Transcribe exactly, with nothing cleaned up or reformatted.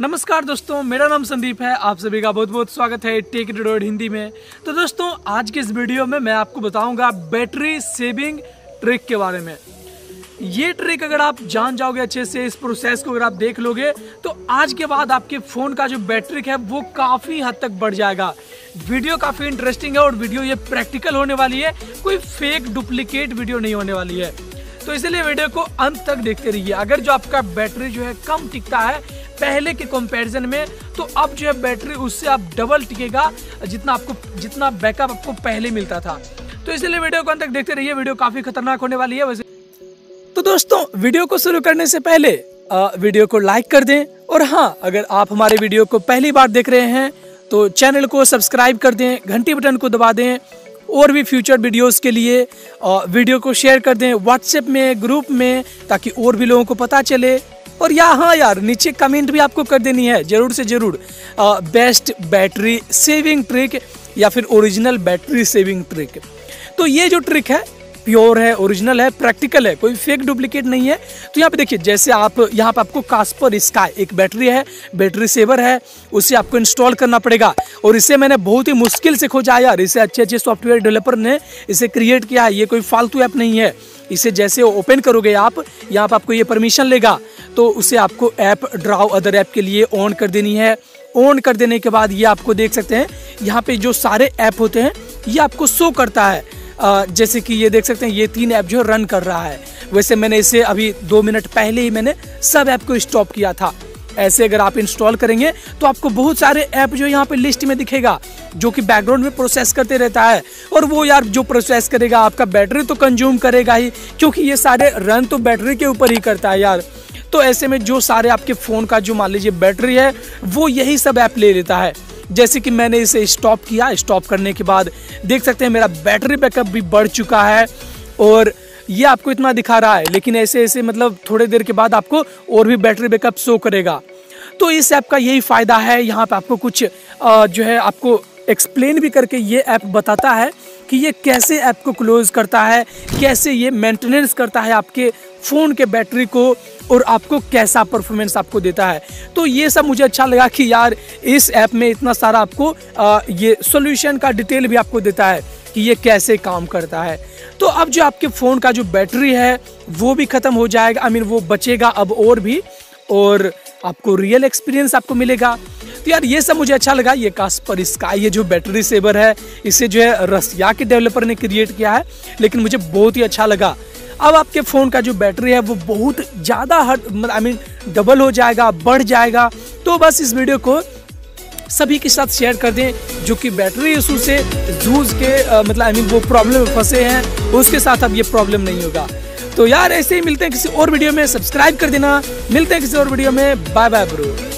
नमस्कार दोस्तों, मेरा नाम संदीप है। आप सभी का बहुत बहुत स्वागत है टेक ड्रॉइड हिंदी में। तो दोस्तों, आज के इस वीडियो में मैं आपको बताऊंगा बैटरी सेविंग ट्रिक के बारे में। ये ट्रिक अगर आप जान जाओगे अच्छे से, इस प्रोसेस को अगर आप देख लोगे, तो आज के बाद आपके फ़ोन का जो बैटरी है वो काफ़ी हद तक बढ़ जाएगा। वीडियो काफ़ी इंटरेस्टिंग है और वीडियो ये प्रैक्टिकल होने वाली है, कोई फेक डुप्लीकेट वीडियो नहीं होने वाली है। तो इसलिए वीडियो को अंत तक देखते रहिए। अगर जो आपका बैटरी जो है कम टिकता है पहले के कंपैरिजन में, तो अब जो है बैटरी उससे आप डबल टिकेगा जितना आपको जितना बैकअप आपको पहले मिलता था। तो इसलिए वीडियो को अंत तक देखते रहिए, वीडियो काफ़ी खतरनाक होने वाली है। वैसे तो दोस्तों, वीडियो को शुरू करने से पहले आ, वीडियो को लाइक कर दें, और हाँ, अगर आप हमारे वीडियो को पहली बार देख रहे हैं तो चैनल को सब्सक्राइब कर दें, घंटी बटन को दबा दें और भी फ्यूचर वीडियोस के लिए। और वीडियो को शेयर कर दें व्हाट्सएप में, ग्रुप में, ताकि और भी लोगों को पता चले। और या हाँ यार, नीचे कमेंट भी आपको कर देनी है ज़रूर से ज़रूर, बेस्ट बैटरी सेविंग ट्रिक या फिर ओरिजिनल बैटरी सेविंग ट्रिक। तो ये जो ट्रिक है प्योर है, ओरिजिनल है, प्रैक्टिकल है, कोई फेक डुप्लीकेट नहीं है। तो यहाँ पे देखिए, जैसे आप यहाँ पे आपको कास्परस्की एक बैटरी है, बैटरी सेवर है, उसे आपको इंस्टॉल करना पड़ेगा। और इसे मैंने बहुत ही मुश्किल से खोजा यार, इसे अच्छे अच्छे सॉफ्टवेयर डेवलपर ने इसे क्रिएट किया है, ये कोई फालतू ऐप नहीं है। इसे जैसे ओपन करोगे आप, यहाँ पर आपको ये परमिशन लेगा, तो उसे आपको ऐप ड्राउ अदर ऐप के लिए ऑन कर देनी है। ऑन कर देने के बाद ये आपको देख सकते हैं, यहाँ पर जो सारे ऐप होते हैं ये आपको शो करता है। Uh, जैसे कि ये देख सकते हैं, ये तीन ऐप जो है रन कर रहा है। वैसे मैंने इसे अभी दो मिनट पहले ही मैंने सब ऐप को स्टॉप किया था। ऐसे अगर आप इंस्टॉल करेंगे तो आपको बहुत सारे ऐप जो यहाँ पे लिस्ट में दिखेगा, जो कि बैकग्राउंड में प्रोसेस करते रहता है। और वो यार जो प्रोसेस करेगा आपका बैटरी तो कंज्यूम करेगा ही, क्योंकि ये सारे रन तो बैटरी के ऊपर ही करता है यार। तो ऐसे में जो सारे आपके फ़ोन का जो मान लीजिए बैटरी है वो यही सब ऐप ले लेता है। जैसे कि मैंने इसे स्टॉप किया, स्टॉप करने के बाद देख सकते हैं मेरा बैटरी बैकअप भी बढ़ चुका है और ये आपको इतना दिखा रहा है, लेकिन ऐसे ऐसे मतलब थोड़ी देर के बाद आपको और भी बैटरी बैकअप शो करेगा। तो इस ऐप का यही फ़ायदा है। यहाँ पे आपको कुछ जो है आपको एक्सप्लेन भी करके ये ऐप बताता है कि ये कैसे ऐप को क्लोज़ करता है, कैसे ये मेंटेनेंस करता है आपके फ़ोन के बैटरी को, और आपको कैसा परफॉर्मेंस आपको देता है। तो ये सब मुझे अच्छा लगा कि यार इस ऐप में इतना सारा आपको आ, ये सॉल्यूशन का डिटेल भी आपको देता है कि ये कैसे काम करता है। तो अब जो आपके फ़ोन का जो बैटरी है वो भी ख़त्म हो जाएगा, आई मीन वो बचेगा अब और भी, और आपको रियल एक्सपीरियंस आपको मिलेगा। तो यार ये सब मुझे अच्छा लगा। ये कास्परस्की ये जो बैटरी सेवर है, इसे जो है रसिया के डेवलपर ने क्रिएट किया है, लेकिन मुझे बहुत ही अच्छा लगा। अब आपके फ़ोन का जो बैटरी है वो बहुत ज़्यादा हर आई मीन डबल हो जाएगा, बढ़ जाएगा। तो बस इस वीडियो को सभी के साथ शेयर कर दें जो कि बैटरी इशू से जूझ के आ, मतलब आई मीन वो प्रॉब्लम में फंसे हैं, उसके साथ अब ये प्रॉब्लम नहीं होगा। तो यार ऐसे ही मिलते हैं किसी और वीडियो में, सब्सक्राइब कर देना। मिलते हैं किसी और वीडियो में, बाय बाय ब्रो।